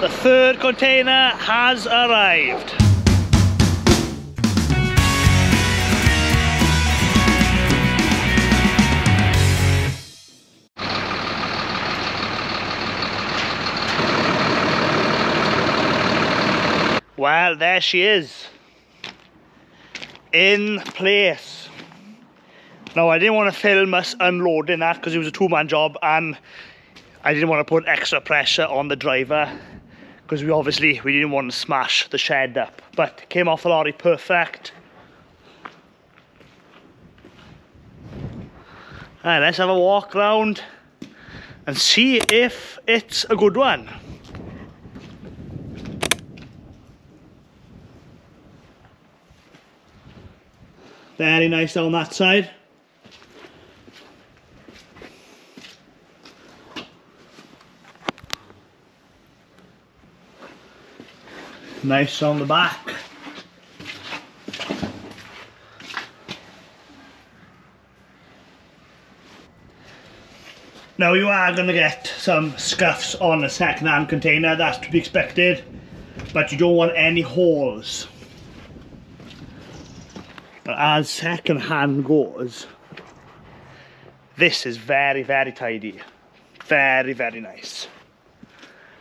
The third container has arrived. Well, there she is, in place. Now, I didn't want to film us unloading that because it was a two-man job and I didn't want to put extra pressure on the driver because we didn't want to smash the shed up. But it came off the lorry perfect. Alright, let's have a walk round and see if it's a good one. Very nice down that side. Nice on the back. Now you are going to get some scuffs on a second-hand container, that's to be expected, but you don't want any holes. But as second hand goes, this is very, very tidy. Very, very nice.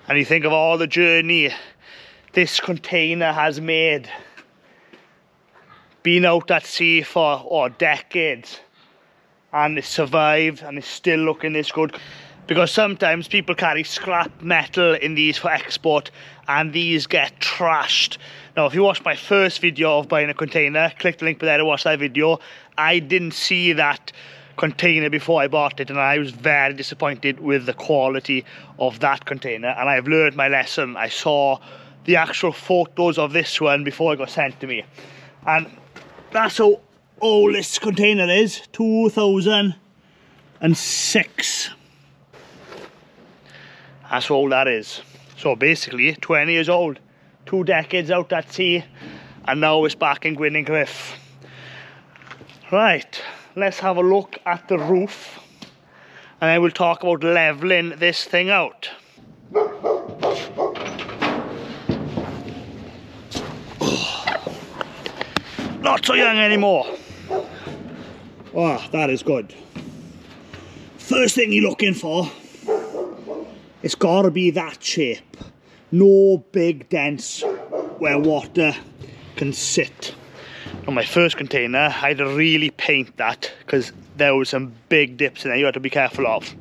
And you think of all the journey this container has made. Been out at sea for decades. And it's survived and it's still looking this good. Because sometimes people carry scrap metal in these for export and these get trashed. Now, if you watched my first video of buying a container, click the link below to watch that video. I didn't see that container before I bought it and I was very disappointed with the quality of that container. And I've learned my lesson. I saw the actual photos of this one before it got sent to me. And that's how old this container is, 2006. That's how old that is. So basically 20 years old, 2 decades out at sea, and now it's back in Gwenyn Gruffydd. Right, let's have a look at the roof and I will talk about leveling this thing out. Not so young anymore. Oh, that is good. First thing you're looking for, it's gotta be that shape. No big dents where water can sit. On my first container, I had to really paint that because there were some big dips in there you had to be careful of.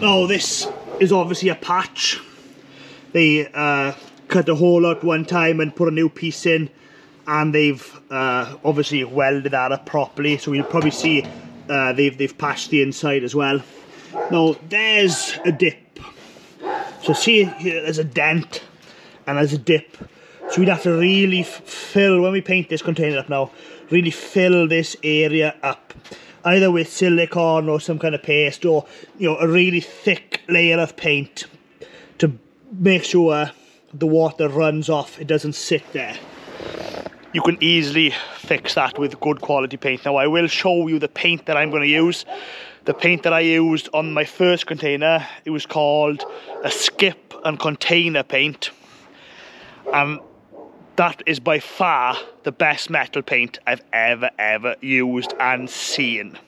Now this is obviously a patch. They cut a hole out one time and put a new piece in, and they've obviously welded that up properly, so you'll probably see they've patched the inside as well. Now there's a dip, so see here, there's a dent and there's a dip, so we'd have to really fill, when we paint this container up now, really fill this area up, either with silicone or some kind of paste, or you know, a really thick layer of paint to make sure the water runs off, it doesn't sit there. You can easily fix that with good quality paint. Now I will show you the paint that I'm going to use. The paint that I used on my first container, it was called a skip and container paint. And that is by far the best metal paint I've ever used and seen.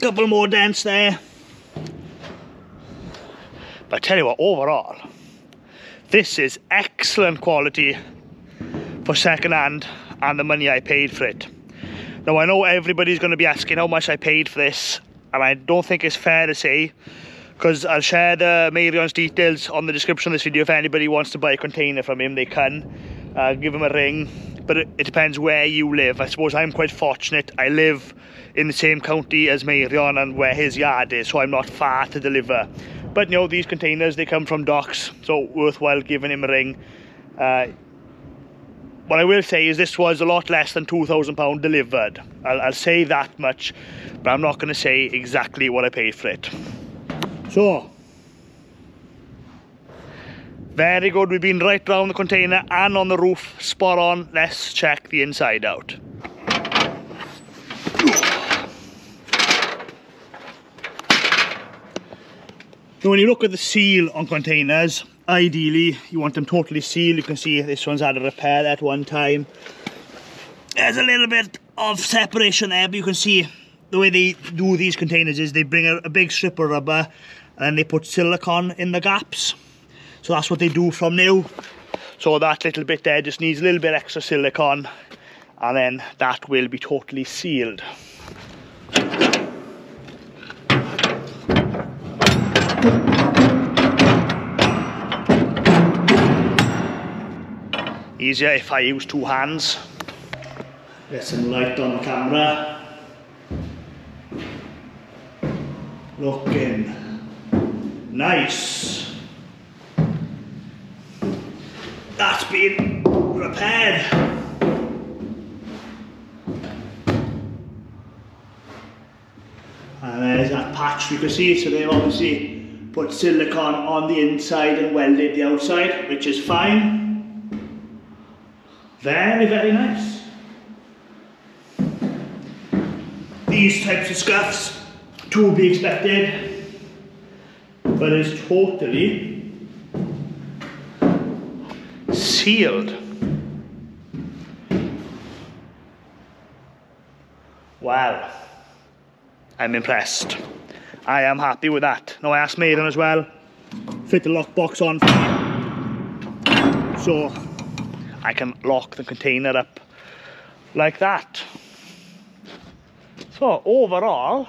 Couple more dents there. But I tell you what, overall, this is excellent quality for second hand and the money I paid for it. Now I know everybody's going to be asking how much I paid for this, and I don't think it's fair to say, because I'll share the Meirion's details on the description of this video. If anybody wants to buy a container from him, they can give him a ring, but it depends where you live. I suppose I'm quite fortunate, I live in the same county as Meirion and where his yard is, so I'm not far to deliver. But you know, these containers, they come from docks, so worthwhile giving him a ring. What I will say is this was a lot less than £2,000 delivered. I'll say that much, but I'm not going to say exactly what I paid for it. So, very good. We've been right round the container and on the roof. Spot on. Let's check the inside out. Now when you look at the seal on containers, ideally you want them totally sealed. You can see this one's had a repair at one time. There's a little bit of separation there, but you can see the way they do these containers is they bring a big strip of rubber and they put silicone in the gaps. So that's what they do from now. So that little bit there just needs a little bit extra silicone, and then that will be totally sealed. Easier if I use two hands. Get some light on the camera. Looking nice. That's been repaired. And there's that patch you can see. So they've obviously put silicone on the inside and welded the outside, which is fine. Very, very nice. These types of scuffs, to be expected, but it's totally sealed. Wow, I'm impressed. I am happy with that. Now I asked Maiden as well, fit the lockbox on for me, so I can lock the container up like that. So overall,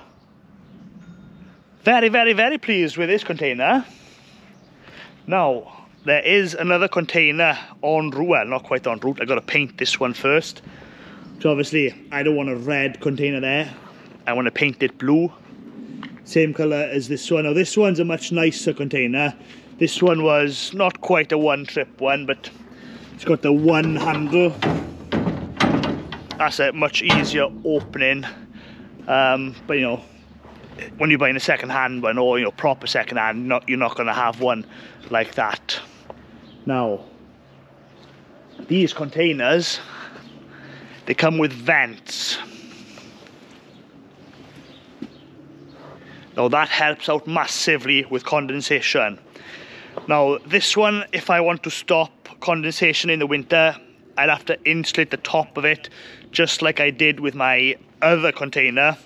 very, very, very pleased with this container. Now, there is another container en route, well, not quite en route, I've got to paint this one first. So obviously, I don't want a red container there. I want to paint it blue. Same color as this one. Now this one's a much nicer container. This one was not quite a one trip one, but it's got the one handle. That's a much easier opening. But you know, when you're buying a second hand one, or you know, proper second hand, you're not going to have one like that. Now, these containers, they come with vents. Now that helps out massively with condensation. Now this one, if I want to stop condensation in the winter, I'd have to insulate the top of it, just like I did with my other container.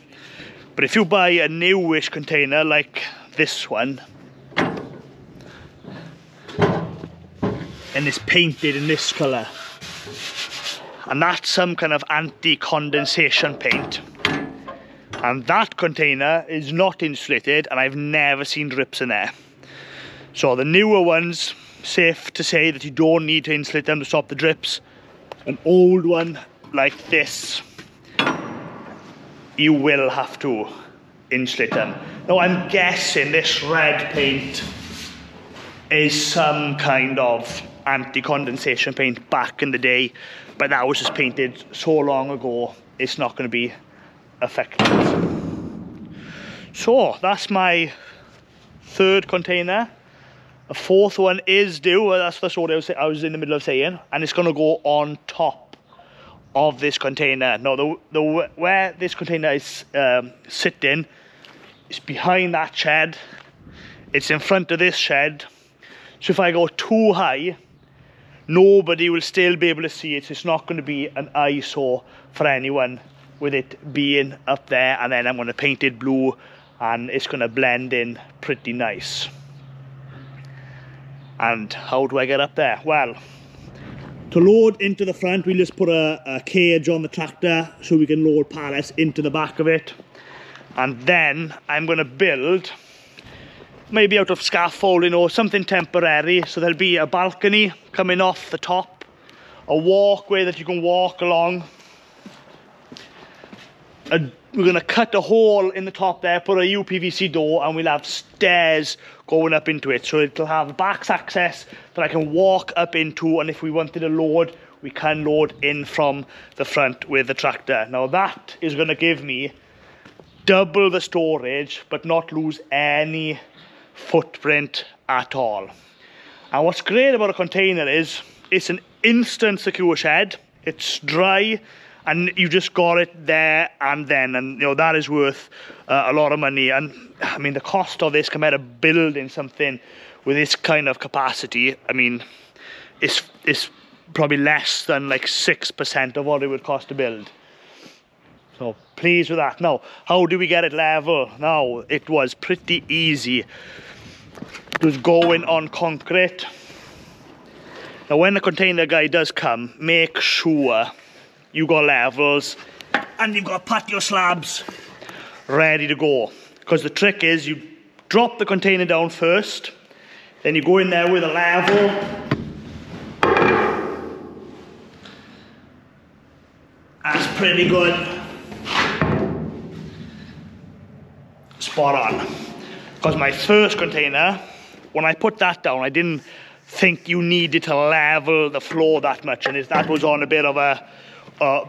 But if you buy a newish container like this one, and it's painted in this colour, and that's some kind of anti-condensation paint, and that container is not insulated, and I've never seen drips in there. So the newer ones, safe to say that you don't need to insulate them to stop the drips. An old one like this, you will have to insulate them. Now I'm guessing this red paint is some kind of anti-condensation paint back in the day, but that was just painted so long ago, it's not going to be effective. So that's my third container. A fourth one is due, that's what I was in the middle of saying, and it's going to go on top of this container. Now, where this container is sitting, it's behind that shed, it's in front of this shed, so if I go too high, nobody will still be able to see it, so it's not going to be an eyesore for anyone with it being up there, and then I'm going to paint it blue, and it's going to blend in pretty nice. And how do I get up there? Well, to load into the front, we just put a cage on the tractor so we can load pallets into the back of it. And then I'm going to build, maybe out of scaffolding or something temporary, so there'll be a balcony coming off the top, a walkway that you can walk along. We're going to cut a hole in the top there, put a UPVC door, and we'll have stairs going up into it. So it'll have back access that I can walk up into, and if we wanted to load, we can load in from the front with the tractor. Now that is going to give me double the storage, but not lose any footprint at all. And what's great about a container is it's an instant secure shed. It's dry. and you just got it there and then, and you know that is worth a lot of money. And I mean, the cost of this compared to building something with this kind of capacity, I mean, it's probably less than like 6% of what it would cost to build. So pleased with that. Now, how do we get it level? Now, it was pretty easy. It was going on concrete. Now, when the container guy does come, make sure you got levels and you've got patio slabs ready to go. Because the trick is you drop the container down first, then you go in there with a level. That's pretty good. Spot on. Because my first container, when I put that down, I didn't think you needed to level the floor that much. And that was on a bit of a,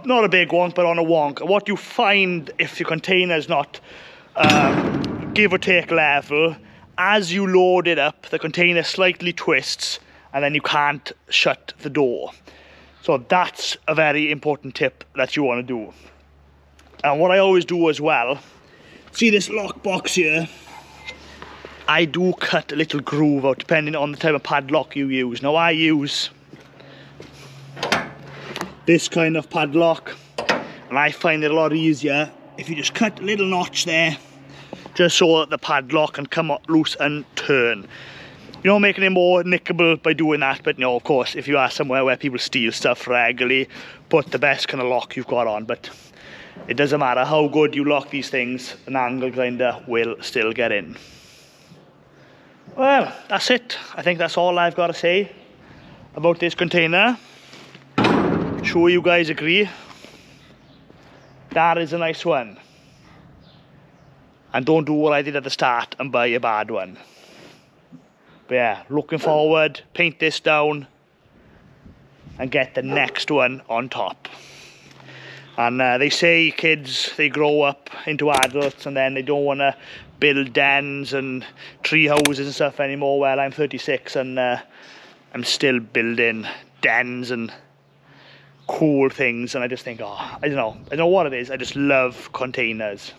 not a big wonk, but on a wonk. What you find if your container is not give or take level, as you load it up, the container slightly twists and then you can't shut the door. So that's a very important tip that you want to do. And what I always do as well, see this lock box here, I do cut a little groove out depending on the type of padlock you use. Now I use this kind of padlock and I find it a lot easier if you just cut a little notch there just so that the padlock can come up loose and turn. You're not making it more nickable by doing that, but no, of course, if you are somewhere where people steal stuff regularly, put the best kind of lock you've got on. But it doesn't matter how good you lock these things, an angle grinder will still get in. Well, that's it. I think that's all I've got to say about this container. I'm sure you guys agree. That is a nice one. And don't do what I did at the start and buy a bad one. But yeah, looking forward, paint this down and get the next one on top. And they say kids, they grow up into adults and then they don't want to build dens and tree houses and stuff anymore. Well, I'm 36 and I'm still building dens and cool things. And I just think, oh, I don't know what it is. I just love containers.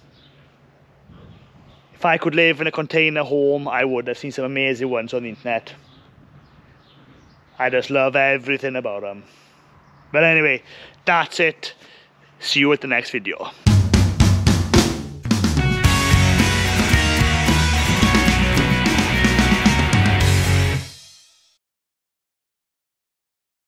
If I could live in a container home, I would. I've seen some amazing ones on the internet. I just love everything about them. But anyway, that's it. See you at the next video.